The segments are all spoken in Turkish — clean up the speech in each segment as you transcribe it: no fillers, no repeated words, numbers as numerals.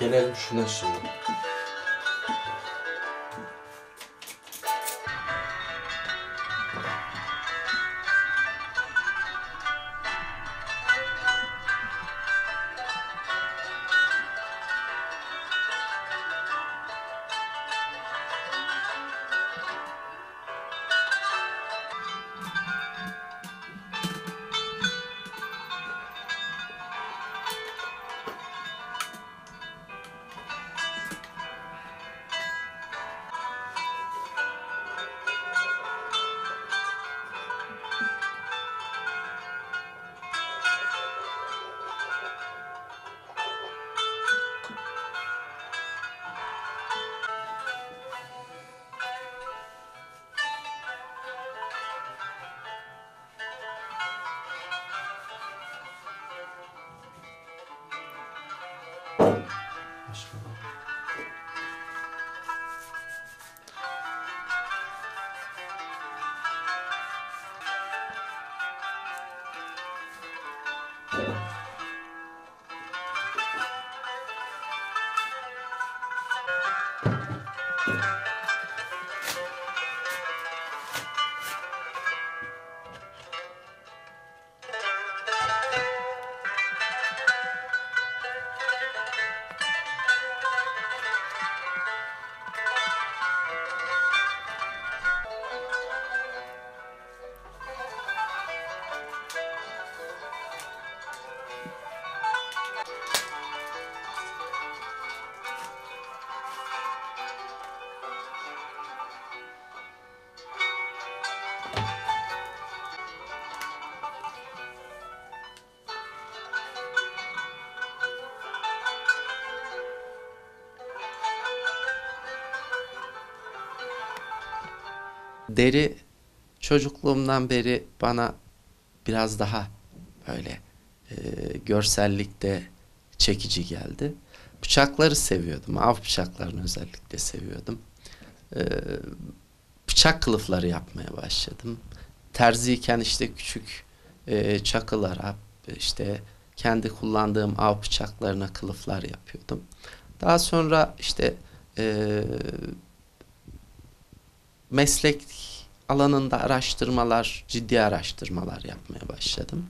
genel düşünün şimdi. Deri çocukluğumdan beri bana biraz daha böyle görsellikte çekici geldi. Bıçakları seviyordum. Av bıçaklarını özellikle seviyordum. Bıçak kılıfları yapmaya başladım. Terziyken işte küçük çakılara, işte kendi kullandığım av bıçaklarına kılıflar yapıyordum. Daha sonra işte meslek alanında araştırmalar, ciddi araştırmalar yapmaya başladım.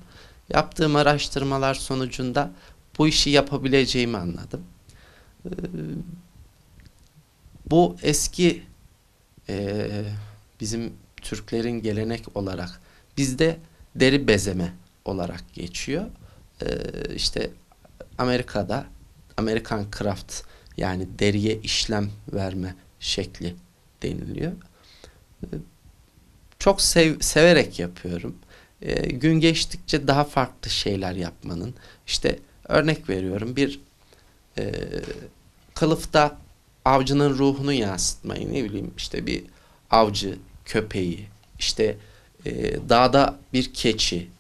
Yaptığım araştırmalar sonucunda bu işi yapabileceğimi anladım. Bu eski bizim Türklerin gelenek olarak bizde deri bezeme olarak geçiyor. İşte Amerika'da American Craft, yani deriye işlem verme şekli deniliyor. Çok severek yapıyorum. Gün geçtikçe daha farklı şeyler yapmanın, işte örnek veriyorum, bir kılıfta avcının ruhunu yansıtmayı, ne bileyim işte bir avcı köpeği, işte dağda bir keçi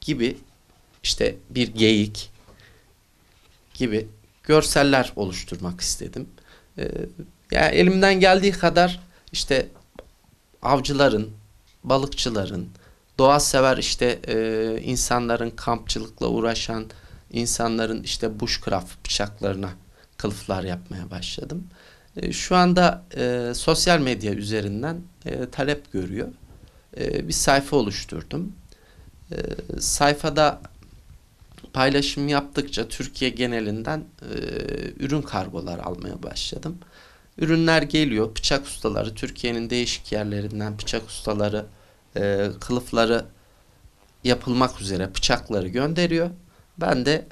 gibi, işte bir geyik gibi görseller oluşturmak istedim. Yani elimden geldiği kadar işte avcıların, balıkçıların, doğa sever işte insanların, kampçılıkla uğraşan insanların işte bushcraft bıçaklarına kılıflar yapmaya başladım. Şu anda sosyal medya üzerinden talep görüyor. Bir sayfa oluşturdum. Sayfada paylaşım yaptıkça Türkiye genelinden ürün kargolar almaya başladım. Ürünler geliyor. Bıçak ustaları, Türkiye'nin değişik yerlerinden bıçak ustaları kılıfları yapılmak üzere bıçakları gönderiyor. Ben de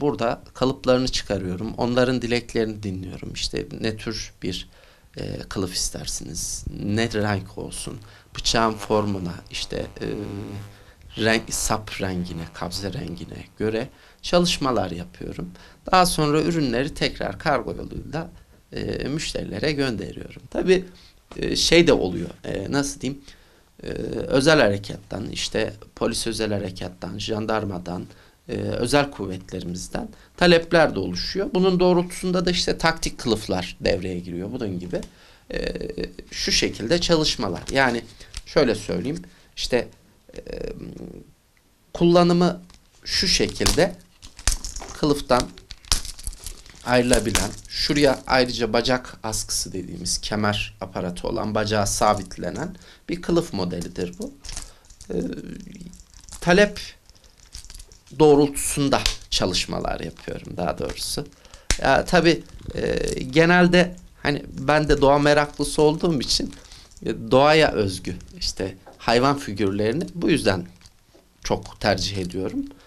burada kalıplarını çıkarıyorum. Onların dileklerini dinliyorum. İşte ne tür bir kılıf istersiniz? Ne renk olsun? Bıçağın formuna, işte sap rengine, kabze rengine göre çalışmalar yapıyorum. Daha sonra ürünleri tekrar kargo yoluyla müşterilere gönderiyorum. Tabii şey de oluyor, nasıl diyeyim, özel harekattan, işte polis özel harekattan, jandarmadan, özel kuvvetlerimizden talepler de oluşuyor. Bunun doğrultusunda da işte taktik kılıflar devreye giriyor. Bunun gibi şu şekilde çalışmalar. Yani şöyle söyleyeyim, işte kullanımı şu şekilde, kılıftan ayrılabilen, şuraya ayrıca bacak askısı dediğimiz kemer aparatı olan, bacağa sabitlenen bir kılıf modelidir bu. Talep doğrultusunda çalışmalar yapıyorum daha doğrusu. Ya, tabii genelde hani ben de doğa meraklısı olduğum için doğaya özgü işte hayvan figürlerini bu yüzden çok tercih ediyorum.